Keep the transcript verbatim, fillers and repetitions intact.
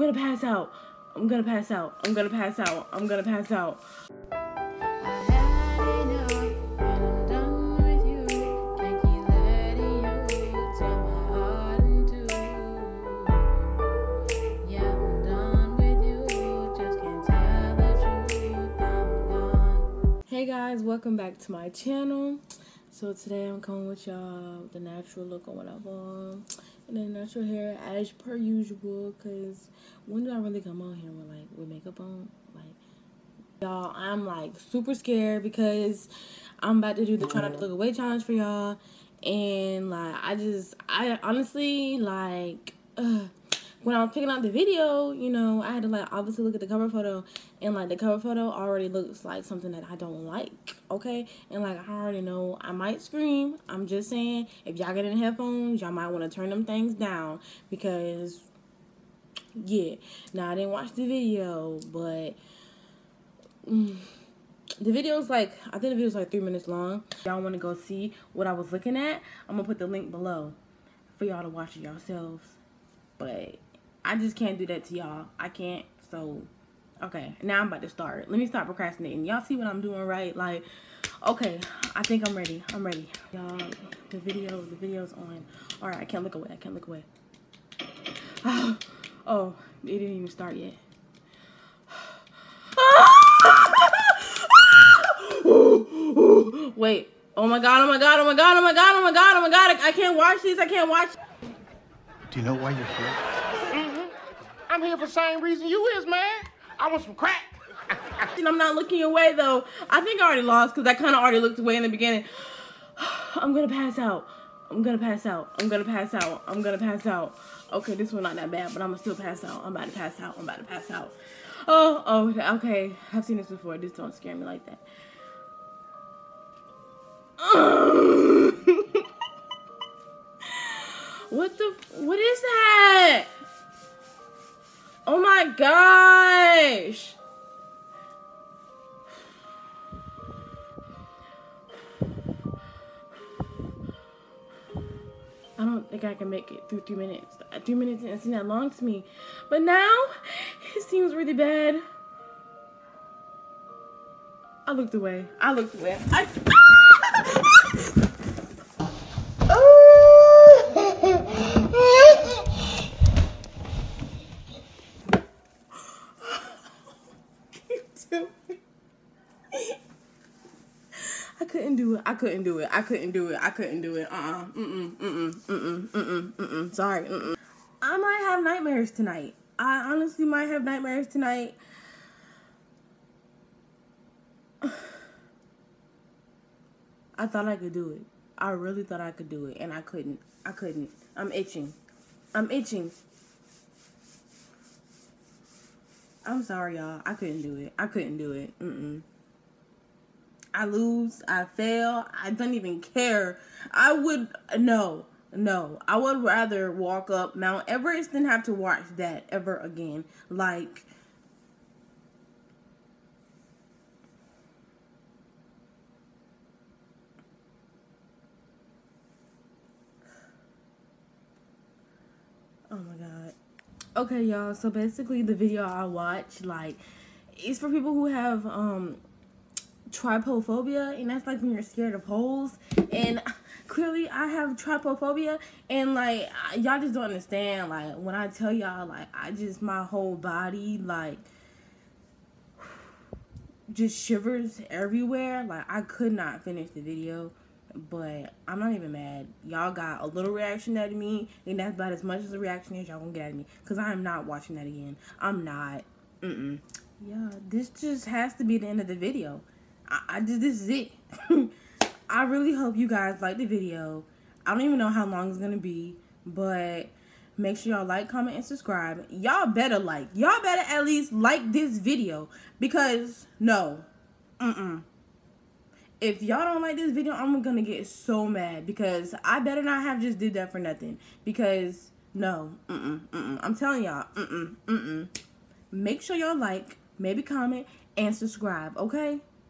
gonna pass out. I'm gonna pass out. I'm gonna pass out. I'm gonna pass out. Hey guys, welcome back to my channel. So today I'm coming with y'all the natural look or whatever, and then natural hair as per usual. Cause when do I really come on here with like with makeup on? Like y'all, I'm like super scared because I'm about to do the try not to look away challenge for y'all, and like I just I honestly like ugh. When I was picking out the video, you know, I had to like obviously look at the cover photo, and like the cover photo already looks like something that I don't like, okay? And like I already know I might scream. I'm just saying, if y'all get in headphones, y'all might want to turn them things down because, yeah. Now I didn't watch the video, but mm, the video's like I think the video's like three minutes long. Y'all want to go see what I was looking at? I'm gonna put the link below for y'all to watch it yourselves, but I just can't do that to y'all. I can't. So, okay. Now I'm about to start. Let me stop procrastinating. Y'all see what I'm doing, right? Like, okay. I think I'm ready. I'm ready. Y'all, the video, the video's on. All right. I can't look away. I can't look away. Oh, oh it didn't even start yet. Wait. Oh my God. Oh my God. Oh my God. Oh my God. Oh my God. Oh my God. I can't watch these. I can't watch. Do you know why you're here? Mm-hmm. I'm here for the same reason you is, man. I want some crack. And I'm not looking away, though. I think I already lost because I kind of already looked away in the beginning. I'm going to pass out. I'm going to pass out. I'm going to pass out. I'm going to pass out. Okay, this one's not that bad, but I'm going to still pass out. I'm about to pass out. I'm about to pass out. Oh, oh, okay. I've seen this before. This don't scare me like that. What the, what is that? Oh my gosh. I don't think I can make it through three minutes. Three minutes didn't seem that long to me. But now, it seems really bad. I looked away. I looked away. I I couldn't do it. I couldn't do it. I couldn't do it. Uh-uh. Mm-mm. Mm-mm. Mm-mm. Mm-mm. Mm-mm. Sorry. Mm-mm. I might have nightmares tonight. I honestly might have nightmares tonight. I thought I could do it. I really thought I could do it, and I couldn't. I couldn't. I'm itching. I'm itching. I'm sorry, y'all. I couldn't do it. I couldn't do it. Mm-mm. I lose, I fail, I don't even care. I would, no, no. I would rather walk up Mount Everest than have to watch that ever again. Like, oh my God. Okay, y'all, so basically the video I watch, like, is for people who have, um, trypophobia, and that's like when you're scared of holes, and clearly I have trypophobia, and like y'all just don't understand, like when I tell y'all, like I just, my whole body like just shivers everywhere. Like I could not finish the video, but I'm not even mad. Y'all got a little reaction out of me, and that's about as much as the reaction is y'all gonna get out of me, because I am not watching that again. I'm not. Mm-mm. Yeah, this just has to be the end of the video. I did, this is it. I really hope you guys like the video. I don't even know how long it's gonna be, but make sure y'all like, comment, and subscribe. Y'all better like, y'all better at least like this video, because no, mm-mm. If y'all don't like this video, I'm gonna get so mad, because I better not have just did that for nothing, because no, mm-mm, mm-mm. I'm telling y'all, mm-mm, mm-mm. Make sure y'all like, maybe comment, and subscribe, okay?